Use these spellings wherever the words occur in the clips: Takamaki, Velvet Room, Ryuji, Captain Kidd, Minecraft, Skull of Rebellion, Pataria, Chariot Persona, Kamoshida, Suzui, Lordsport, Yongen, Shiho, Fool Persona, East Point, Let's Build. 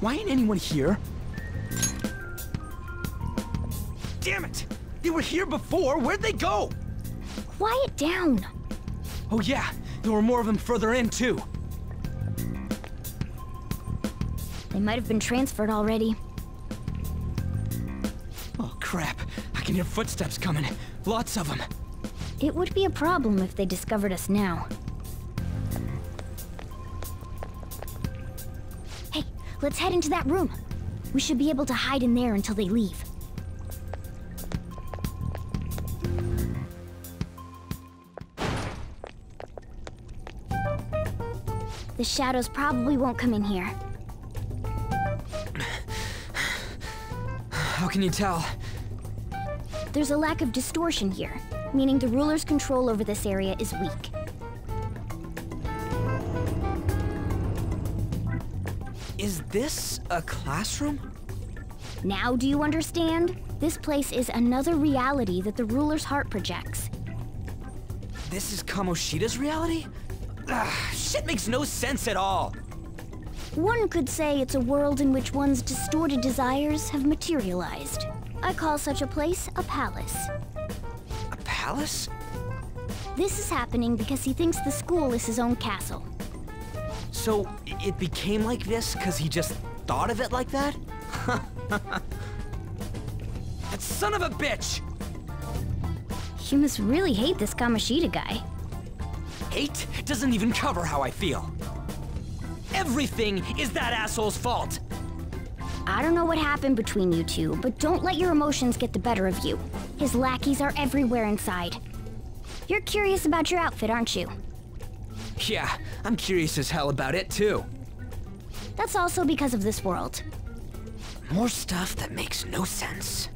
Why ain't anyone here? Damn it! They were here before! Where'd they go? Quiet down! Oh yeah, there were more of them further in too. They might have been transferred already. Oh crap, I can hear footsteps coming. Lots of them. It would be a problem if they discovered us now. Hey, let's head into that room. We should be able to hide in there until they leave. The shadows probably won't come in here. How can you tell? There's a lack of distortion here, meaning the ruler's control over this area is weak. Is this a classroom? Now do you understand? This place is another reality that the ruler's heart projects. This is Kamoshida's reality? Ugh, shit makes no sense at all. One could say it's a world in which one's distorted desires have materialized. I call such a place a palace. A palace? This is happening because he thinks the school is his own castle. So it became like this because he just thought of it like that? That son of a bitch! You must really hate this Kamoshida guy. Hate doesn't even cover how I feel. Everything is that asshole's fault. I don't know what happened between you two, but don't let your emotions get the better of you. His lackeys are everywhere inside. You're curious about your outfit, aren't you? Yeah, I'm curious as hell about it too. That's also because of this world. More stuff that makes no sense.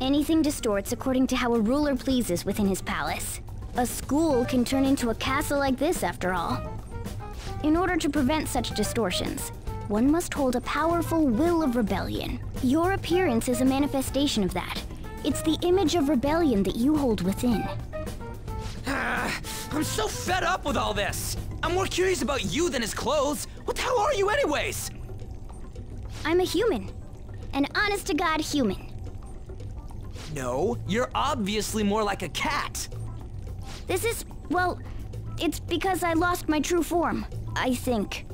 Anything distorts according to how a ruler pleases within his palace. A school can turn into a castle like this, after all. In order to prevent such distortions, one must hold a powerful will of rebellion. Your appearance is a manifestation of that. It's the image of rebellion that you hold within. I'm so fed up with all this! I'm more curious about you than his clothes! What the hell are you anyways? I'm a human. An honest-to-God human. No, you're obviously more like a cat. This is, well, it's because I lost my true form, I think.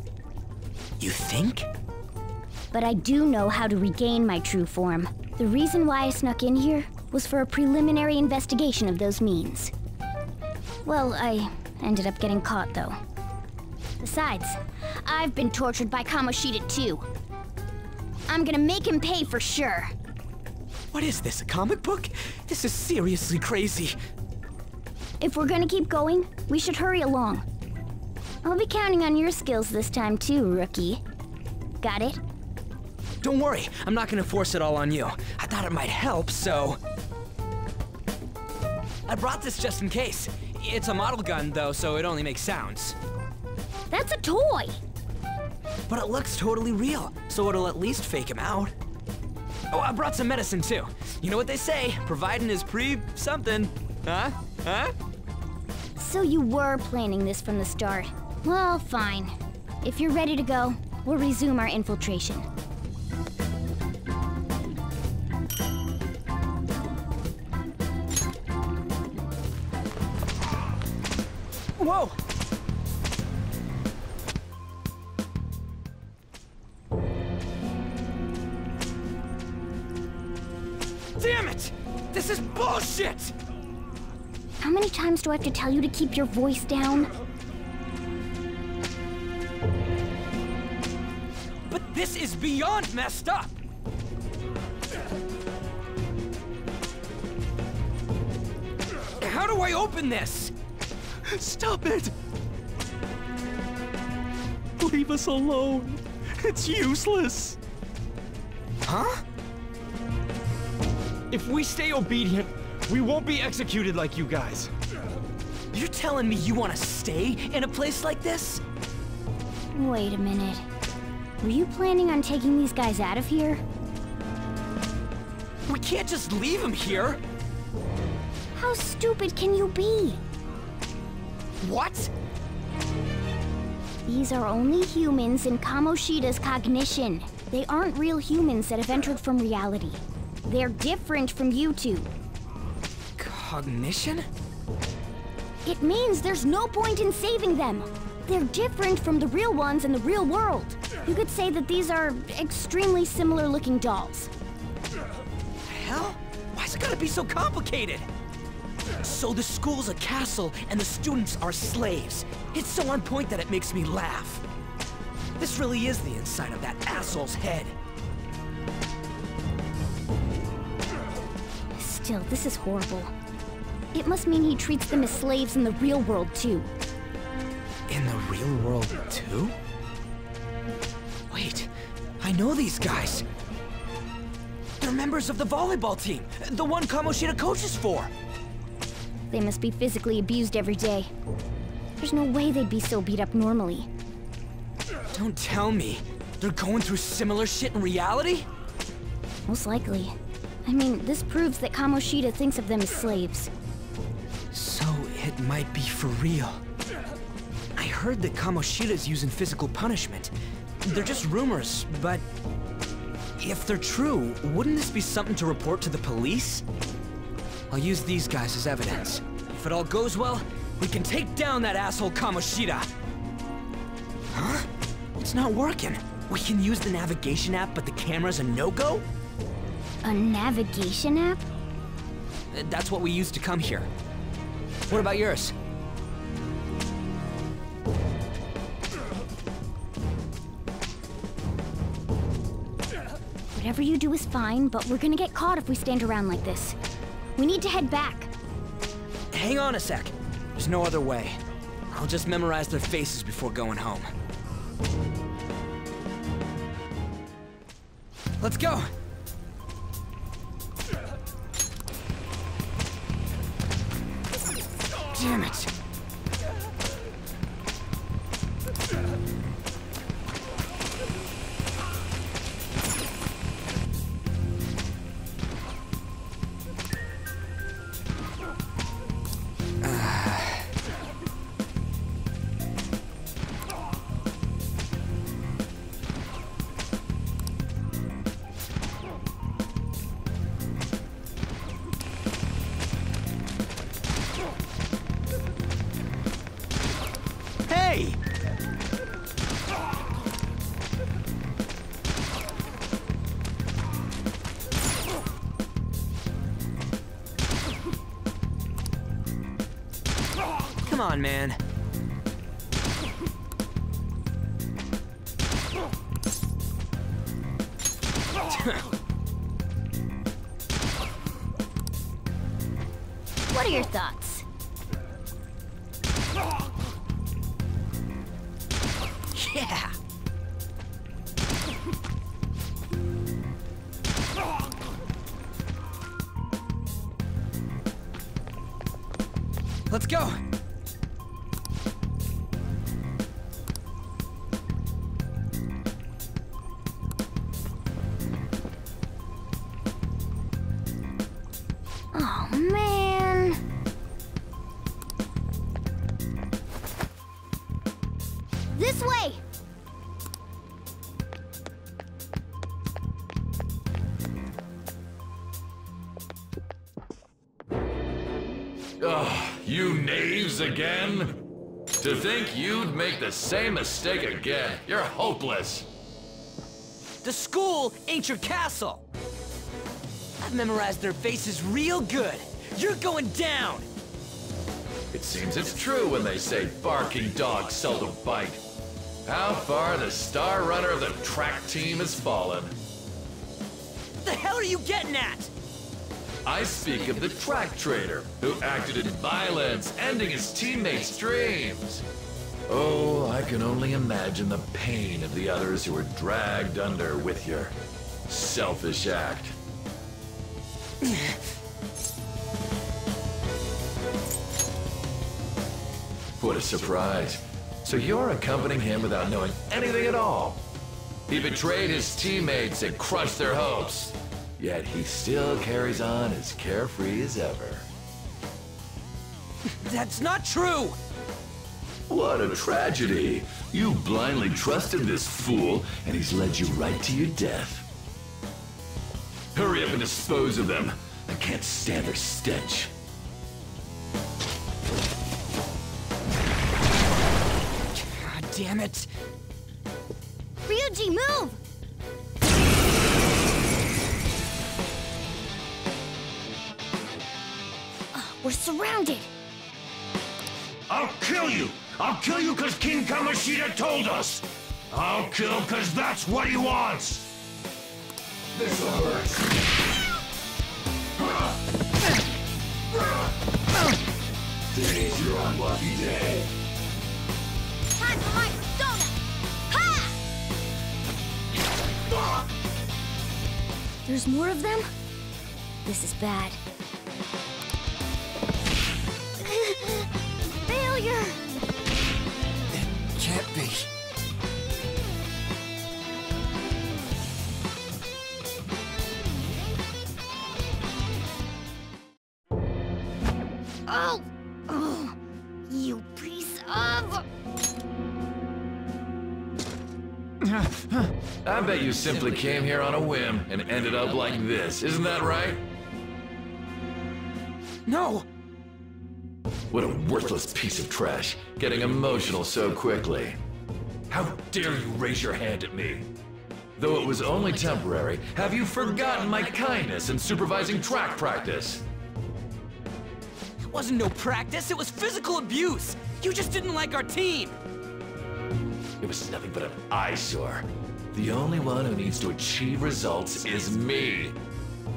You think? But I do know how to regain my true form. The reason why I snuck in here was for a preliminary investigation of those means. Well, I ended up getting caught, though. Besides, I've been tortured by Kamoshida, too. I'm gonna make him pay for sure. What is this, a comic book? This is seriously crazy. If we're gonna keep going, we should hurry along. I'll be counting on your skills this time too, rookie. Got it? Don't worry, I'm not gonna force it all on you. I thought it might help, so... I brought this just in case. It's a model gun, though, so it only makes sounds. That's a toy! But it looks totally real, so it'll at least fake him out. Oh, I brought some medicine too. You know what they say, providing is pre-something. Huh? Huh? So you were planning this from the start. Well, fine. If you're ready to go, we'll resume our infiltration. Whoa! Damn it! This is bullshit! How many times do I have to tell you to keep your voice down? But this is beyond messed up! How do I open this? Stop it! Leave us alone. It's useless. Huh? If we stay obedient, we won't be executed like you guys. You're telling me you want to stay in a place like this? Wait a minute. Were you planning on taking these guys out of here? We can't just leave them here! How stupid can you be? What? These are only humans in Kamoshida's cognition. They aren't real humans that have entered from reality. They're different from you two. Cognition? It means there's no point in saving them. They're different from the real ones in the real world. You could say that these are extremely similar looking dolls. The hell? Why's it gotta be so complicated? So the school's a castle and the students are slaves. It's so on point that it makes me laugh. This really is the inside of that asshole's head. Still, this is horrible. It must mean he treats them as slaves in the real world too. In the real world too? Wait, I know these guys. They're members of the volleyball team, the one Kamoshida coaches for. They must be physically abused every day. There's no way they'd be so beat up normally. Don't tell me. They're going through similar shit in reality? Most likely. I mean, this proves that Kamoshida thinks of them as slaves. So it might be for real. I heard that Kamoshida's using physical punishment. They're just rumors, but... if they're true, wouldn't this be something to report to the police? I'll use these guys as evidence. If it all goes well, we can take down that asshole Kamoshida! Huh? It's not working. We can use the navigation app, but the camera's a no-go? A navigation app? That's what we used to come here. What about yours? Whatever you do is fine, but we're gonna get caught if we stand around like this. We need to head back. Hang on a sec. There's no other way. I'll just memorize their faces before going home. Let's go! Damn it! Man. What are your thoughts? Yeah. Let's go. Again? To think you'd make the same mistake again. You're hopeless. The school ain't your castle. I've memorized their faces real good. You're going down. It seems it's true when they say barking dogs seldom bite. How far the star runner of the track team has fallen. What the hell are you getting at? I speak of the track traitor, who acted in violence, ending his teammates' dreams. Oh, I can only imagine the pain of the others who were dragged under with your selfish act. What a surprise. So you're accompanying him without knowing anything at all. He betrayed his teammates and crushed their hopes. Yet he still carries on as carefree as ever. That's not true! What a tragedy. You blindly trusted this fool, and he's led you right to your death. Hurry up and dispose of them. I can't stand their stench. God damn it. Ryuji, move! We're surrounded. I'll kill you! I'll kill you because King Kamoshida told us! I'll kill because that's what he wants! This'll hurt. Today's your unlucky day. Time for my persona! Ha! There's more of them? This is bad. Failure! It can't be. Oh! Oh! You piece of... I bet you simply came here on a whim and ended up like this. Isn't that right? No! What a worthless piece of trash, getting emotional so quickly. How dare you raise your hand at me? Though it was only temporary, have you forgotten my kindness in supervising track practice? It wasn't no practice, it was physical abuse! You just didn't like our team! It was nothing but an eyesore. The only one who needs to achieve results is me.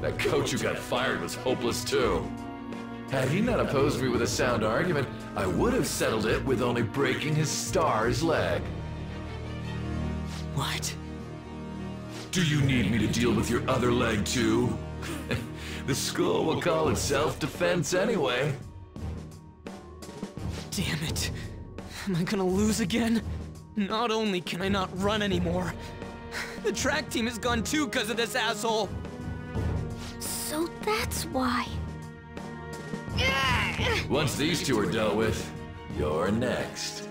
That coach who got fired was hopeless too. Had he not opposed me with a sound argument, I would have settled it with only breaking his star's leg. What? Do you need me to deal with your other leg too? The school will call it self-defense anyway. Damn it. Am I gonna lose again? Not only can I not run anymore, the track team has gone too because of this asshole. So that's why. Once these two are dealt with, you're next.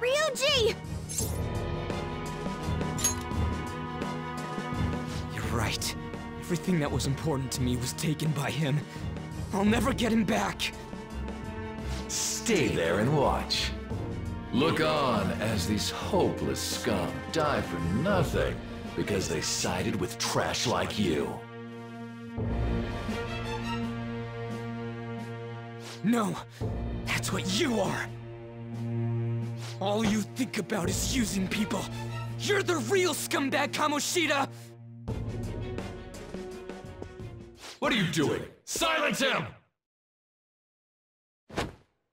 Ryuji! You're right. Everything that was important to me was taken by him. I'll never get him back. Stay there and watch. Look on as these hopeless scum die for nothing because they sided with trash like you. No, that's what you are! All you think about is using people. You're the real scumbag, Kamoshida! What are you doing? Silence him!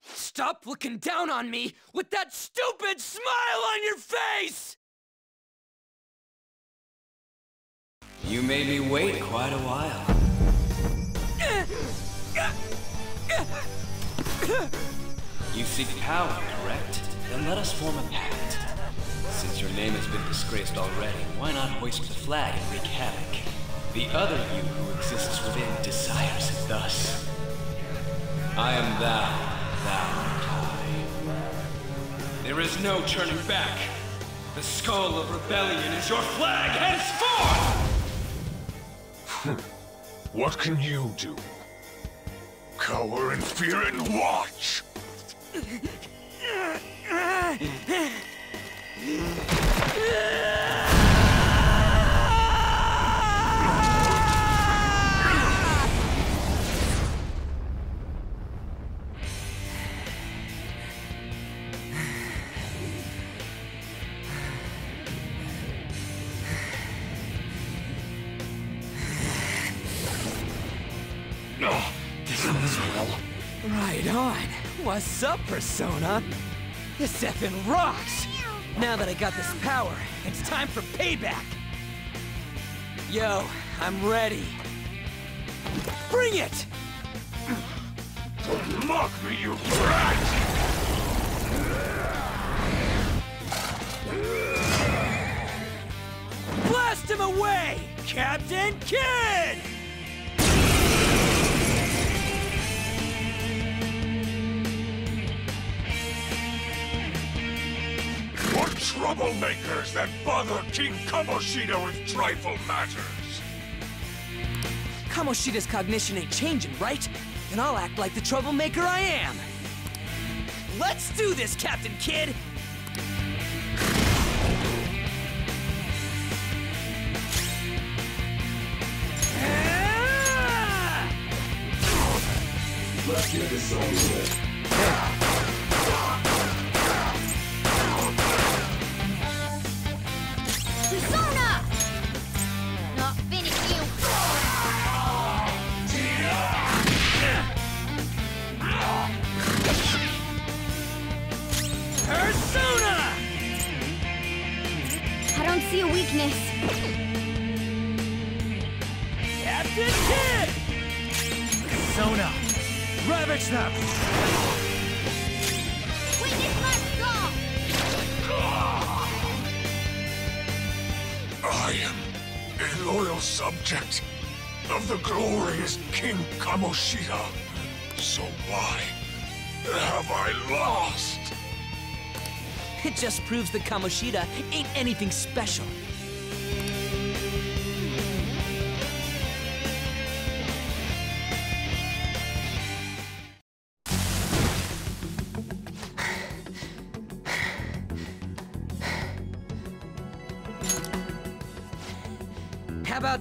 Stop looking down on me with that stupid smile on your face! You made me wait quite a while. You seek power, correct? Then let us form a pact. Since your name has been disgraced already, why not hoist the flag and wreak havoc? The other you who exists within desires it thus. I am thou, thou art I. There is no turning back. The Skull of Rebellion is your flag henceforth! What can you do? Cower in fear and watch! What's up, Persona? This effing rocks! Now that I got this power, it's time for payback! Yo, I'm ready. Bring it! Don't mock me, you brat! Blast him away, Captain Kidd! troublemakers that bother King Kamoshida with trifle matters. Kamoshida's cognition ain't changing, right? And I'll act like the troublemaker I am. Let's do this, Captain Kidd! Let's get this over with. Persona! Not finished, you. Persona! I don't see a weakness. Captain Kidd! Persona! Ravage them! Witness my resolve! I am a loyal subject of the glorious King Kamoshida. So why have I lost? It just proves that Kamoshida ain't anything special.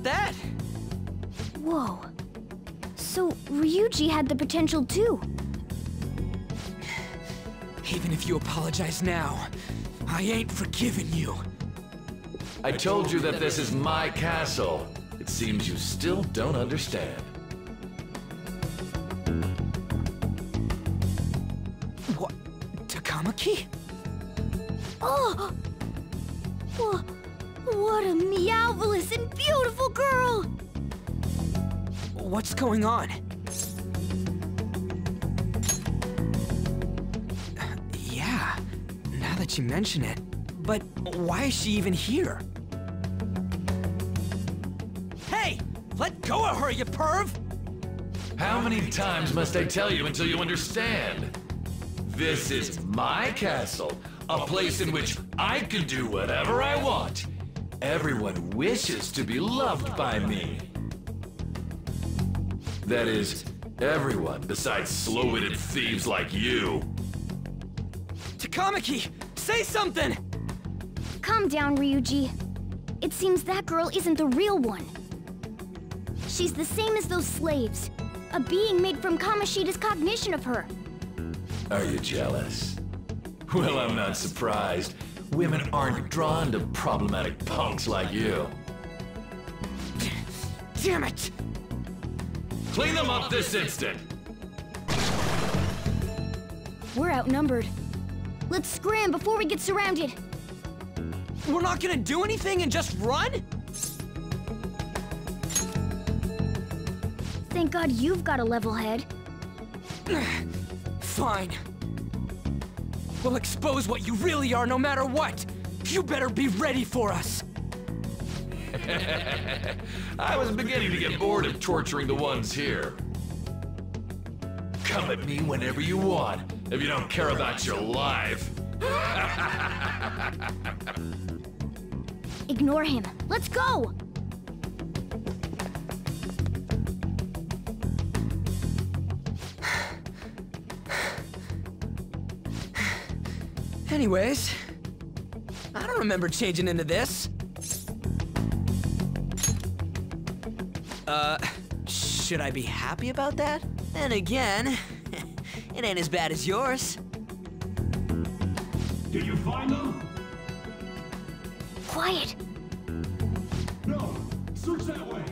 That. Whoa. So Ryuji had the potential too. Even if you apologize now, I ain't forgiving you. I told you that this is my castle. It seems you still don't understand. What? Takamaki? Oh! What a meowvelous and beautiful girl! What's going on? Yeah, now that you mention it. But why is she even here? Hey! Let go of her, you perv! How many times must I tell you until you understand? This is my castle, a place in which I can do whatever I want. Everyone wishes to be loved by me. That is, everyone besides slow-witted thieves like you. Takamaki, say something! Calm down, Ryuji. It seems that girl isn't the real one. She's the same as those slaves. A being made from Kamoshida's cognition of her. Are you jealous? Well, I'm not surprised. Women aren't drawn to problematic punks like you. Damn it! Clean them up this instant! We're outnumbered. Let's scram before we get surrounded! We're not gonna do anything and just run?! Thank God you've got a level head. Fine. We'll expose what you really are no matter what! You better be ready for us! I was beginning to get bored of torturing the ones here. Come at me whenever you want, if you don't care about your life. Ignore him. Let's go! Anyways, I don't remember changing into this. Should I be happy about that? Then again, it ain't as bad as yours. Did you find them? Quiet. No, search that way.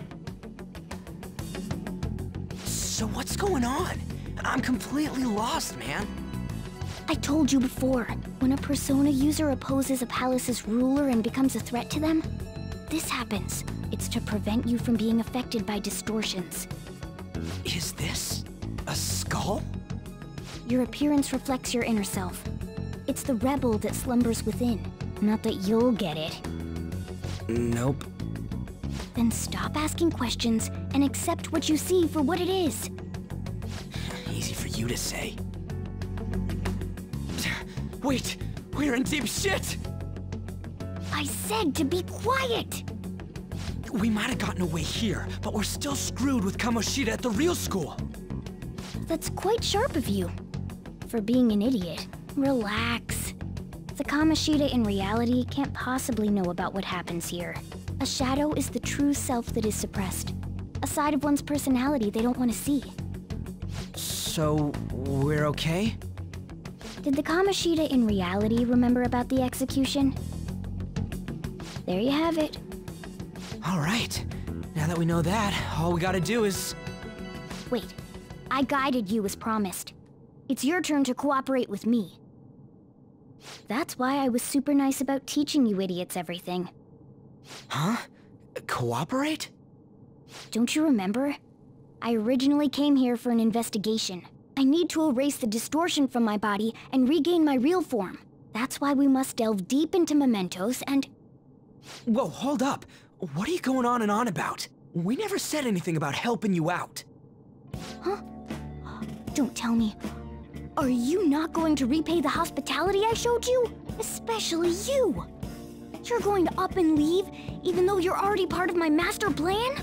So what's going on? I'm completely lost, man. I told you before, when a Persona user opposes a palace's ruler and becomes a threat to them, this happens. It's to prevent you from being affected by distortions. Is this a skull? Your appearance reflects your inner self. It's the rebel that slumbers within. Not that you'll get it. Nope. Then stop asking questions and accept what you see for what it is. Easy for you to say. Wait, we're in deep shit! I said to be quiet! We might have gotten away here, but we're still screwed with Kamoshida at the real school. That's quite sharp of you. For being an idiot. Relax. The Kamoshida in reality can't possibly know about what happens here. A shadow is the true self that is suppressed. A side of one's personality they don't want to see. So, we're okay? Did the Kamoshida in reality remember about the execution? There you have it. Alright. Now that we know that, all we gotta do is... Wait. I guided you as promised. It's your turn to cooperate with me. That's why I was super nice about teaching you idiots everything. Huh? Cooperate? Don't you remember? I originally came here for an investigation. I need to erase the distortion from my body and regain my real form. That's why we must delve deep into mementos and... Whoa, hold up. What are you going on and on about? We never said anything about helping you out. Huh? Don't tell me. Are you not going to repay the hospitality I showed you? Especially you! You're going to up and leave, even though you're already part of my master plan?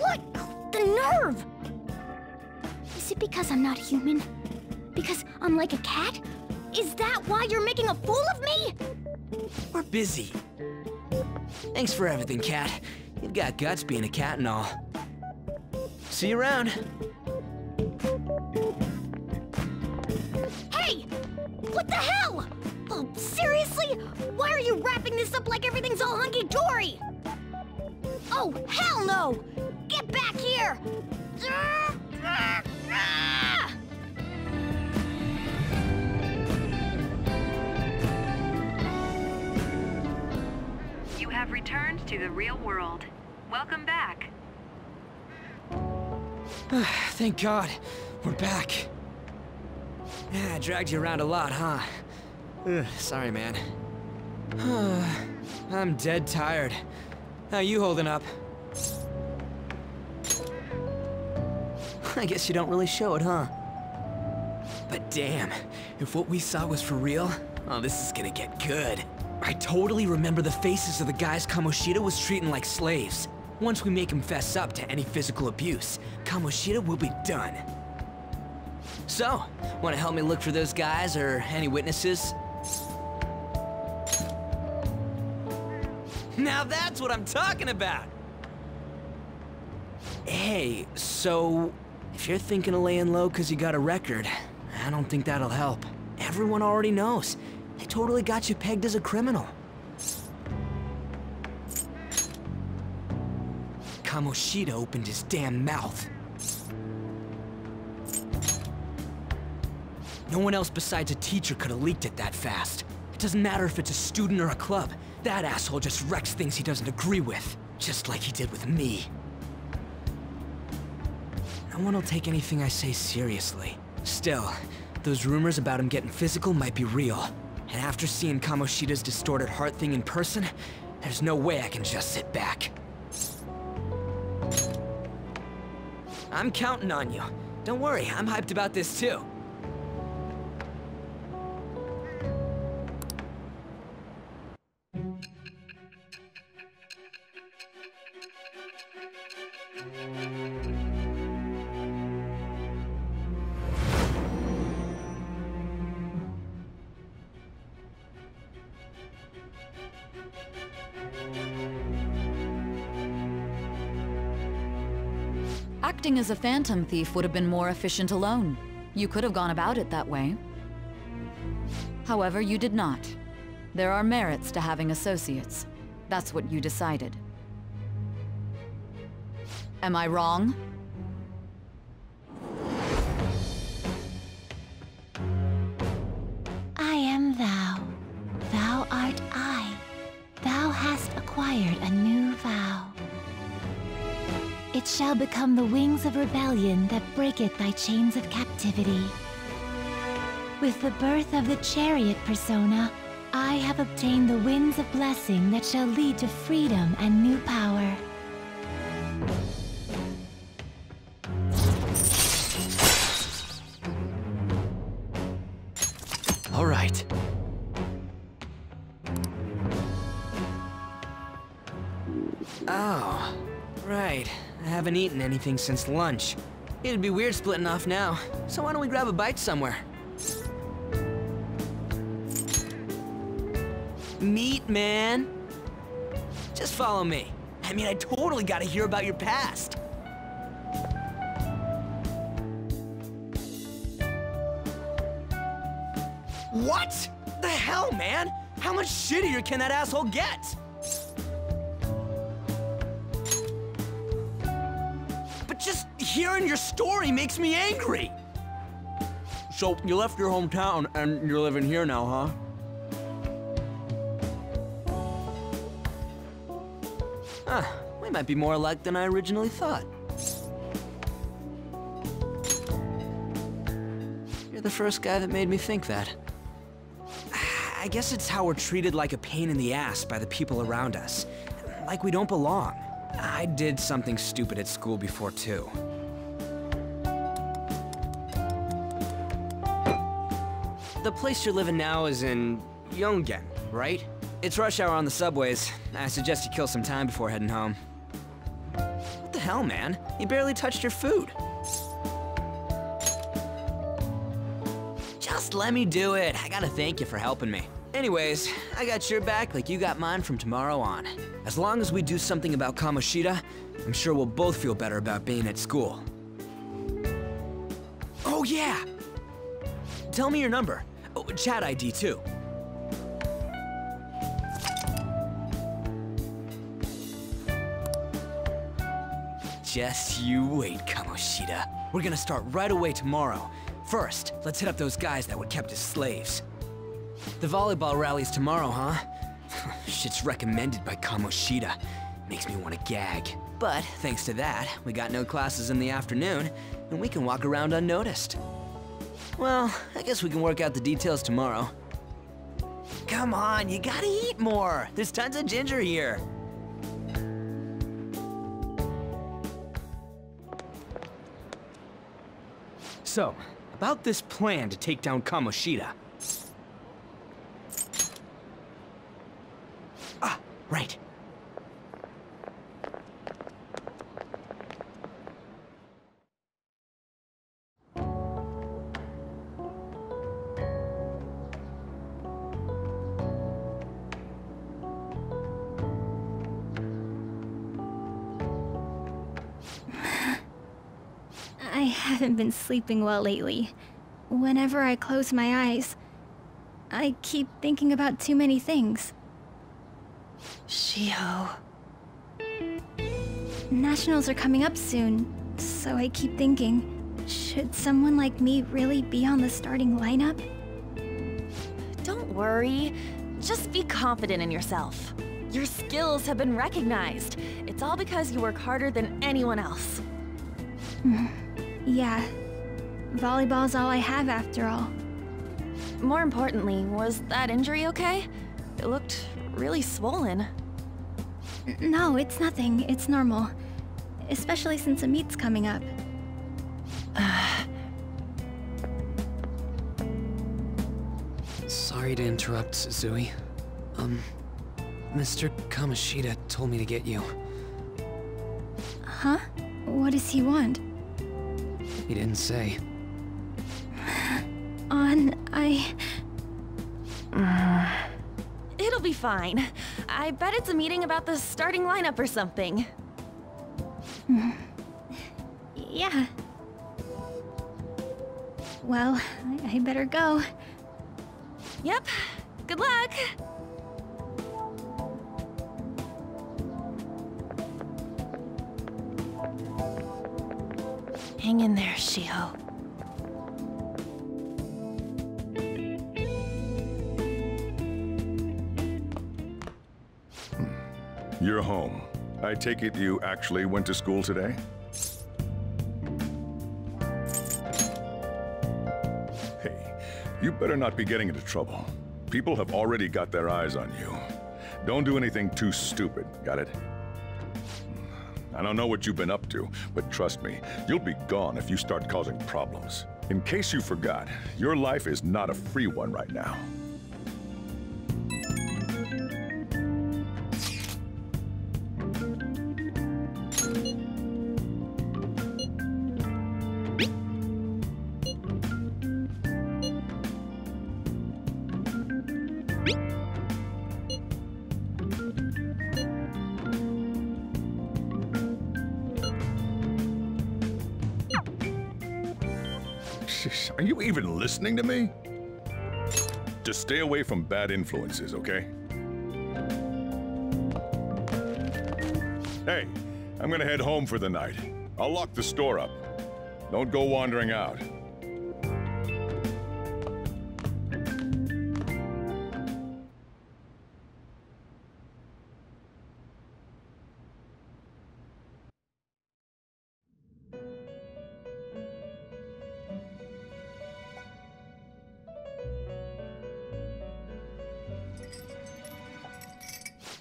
What? The nerve! Is it because I'm not human? Because I'm like a cat? Is that why you're making a fool of me? We're busy. Thanks for everything, Cat. You've got guts being a cat and all. See you around. Hey! What the hell? Oh, seriously? Why are you wrapping this up like everything's all hunky-dory? Oh, hell no! Get back here! You have returned to the real world. Welcome back. Thank God. We're back. I dragged you around a lot, huh? Sorry, man. I'm dead tired. How you holding up? I guess you don't really show it, huh? But damn, if what we saw was for real, oh, this is gonna get good. I totally remember the faces of the guys Kamoshida was treating like slaves. Once we make him fess up to any physical abuse, Kamoshida will be done. So, wanna help me look for those guys or any witnesses? Now that's what I'm talking about! Hey, so... if you're thinking of laying low because you got a record, I don't think that'll help. Everyone already knows. They totally got you pegged as a criminal. Kamoshida opened his damn mouth. No one else besides a teacher could have leaked it that fast. It doesn't matter if it's a student or a club. That asshole just wrecks things he doesn't agree with. Just like he did with me. No one will take anything I say seriously. Still, those rumors about him getting physical might be real. And after seeing Kamoshida's distorted heart thing in person, there's no way I can just sit back. I'm counting on you. Don't worry, I'm hyped about this too. Acting as a phantom thief would have been more efficient alone. You could have gone about it that way. However, you did not. There are merits to having associates. That's what you decided. Am I wrong? I am thou. Thou art I. Thou hast acquired a new vow. It shall become the wings of rebellion that breaketh thy chains of captivity. With the birth of the Chariot Persona, I have obtained the winds of blessing that shall lead to freedom and new power. All right. Oh, right. I haven't eaten anything since lunch. It'd be weird splitting off now, so why don't we grab a bite somewhere? Meat, man! Just follow me. I mean, I totally gotta hear about your past. What? The hell, man? How much shittier can that asshole get? But just hearing your story makes me angry. So you left your hometown and you're living here now, huh? Huh, we might be more alike than I originally thought. You're the first guy that made me think that. I guess it's how we're treated like a pain in the ass by the people around us. Like we don't belong. I did something stupid at school before, too. The place you're living now is in Yongen, right? It's rush hour on the subways. I suggest you kill some time before heading home. What the hell, man? You barely touched your food. Just let me do it. I gotta thank you for helping me. Anyways, I got your back like you got mine from tomorrow on. As long as we do something about Kamoshida, I'm sure we'll both feel better about being at school. Oh yeah! Tell me your number. Oh, chat ID too. Just you wait, Kamoshida. We're gonna start right away tomorrow. First, let's hit up those guys that were kept as slaves. The volleyball rally's tomorrow, huh? Shit's recommended by Kamoshida. Makes me want to gag. But thanks to that, we got no classes in the afternoon, and we can walk around unnoticed. Well, I guess we can work out the details tomorrow. Come on, you gotta eat more! There's tons of ginger here! So, about this plan to take down Kamoshida. Ah, right. I haven't been sleeping well lately. Whenever I close my eyes, I keep thinking about too many things. Shiho. Nationals are coming up soon, so I keep thinking, should someone like me really be on the starting lineup? Don't worry. Just be confident in yourself. Your skills have been recognized. It's all because you work harder than anyone else. Yeah. Volleyball's all I have after all. More importantly, was that injury okay? It looked really swollen. No, it's nothing. It's normal. Especially since a meet's coming up. Sorry to interrupt, Suzui. Mr. Kamoshida told me to get you. Huh? What does he want? He didn't say. It'll be fine. I bet it's a meeting about the starting lineup or something. Yeah. Well, I better go. Yep. Good luck. Hang in there, Shiho. You're home. I take it you actually went to school today? Hey, you better not be getting into trouble. People have already got their eyes on you. Don't do anything too stupid, got it? I don't know what you've been up to, but trust me, you'll be gone if you start causing problems. In case you forgot, your life is not a free one right now. Are you even listening to me? Just stay away from bad influences, okay? Hey, I'm gonna head home for the night. I'll lock the store up. Don't go wandering out.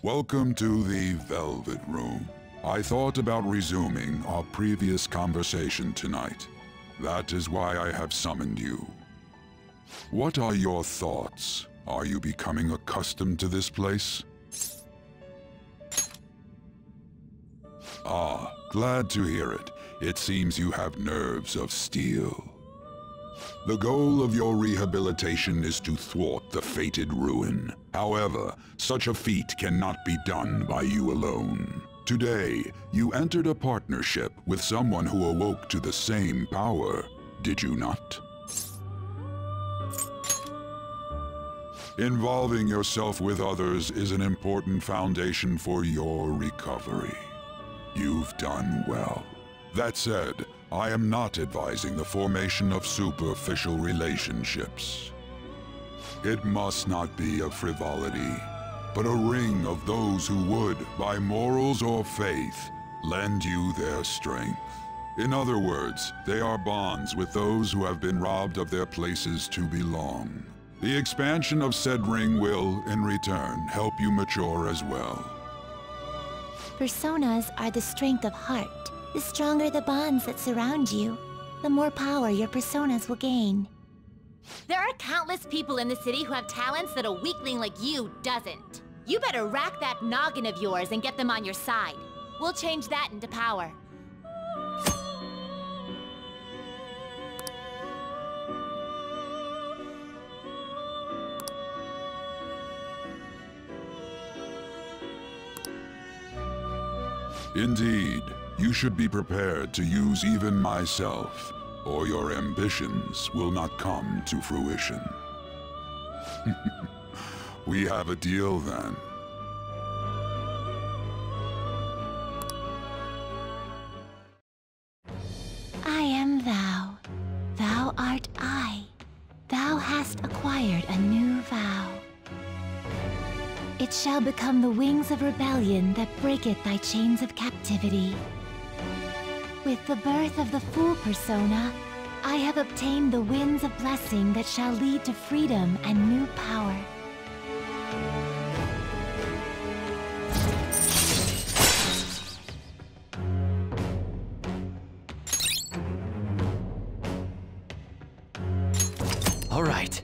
Welcome to the Velvet Room. I thought about resuming our previous conversation tonight. That is why I have summoned you. What are your thoughts? Are you becoming accustomed to this place? Ah, glad to hear it. It seems you have nerves of steel. The goal of your rehabilitation is to thwart the fated ruin. However, such a feat cannot be done by you alone. Today, you entered a partnership with someone who awoke to the same power, did you not? Involving yourself with others is an important foundation for your recovery. You've done well. That said, I am not advising the formation of superficial relationships. It must not be a frivolity, but a ring of those who would, by morals or faith, lend you their strength. In other words, they are bonds with those who have been robbed of their places to belong. The expansion of said ring will, in return, help you mature as well. Personas are the strength of heart. The stronger the bonds that surround you, the more power your personas will gain. There are countless people in the city who have talents that a weakling like you doesn't. You better rack that noggin of yours and get them on your side. We'll change that into power. Indeed. You should be prepared to use even myself, or your ambitions will not come to fruition. We have a deal then. I am thou. Thou art I. Thou hast acquired a new vow. It shall become the wings of rebellion that breaketh thy chains of captivity. With the birth of the Fool Persona, I have obtained the winds of blessing that shall lead to freedom and new power. All right.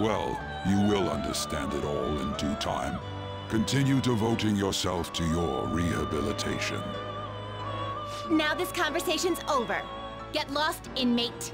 Well, you will understand it all in due time. Continue devoting yourself to your rehabilitation. Now this conversation's over. Get lost, inmate.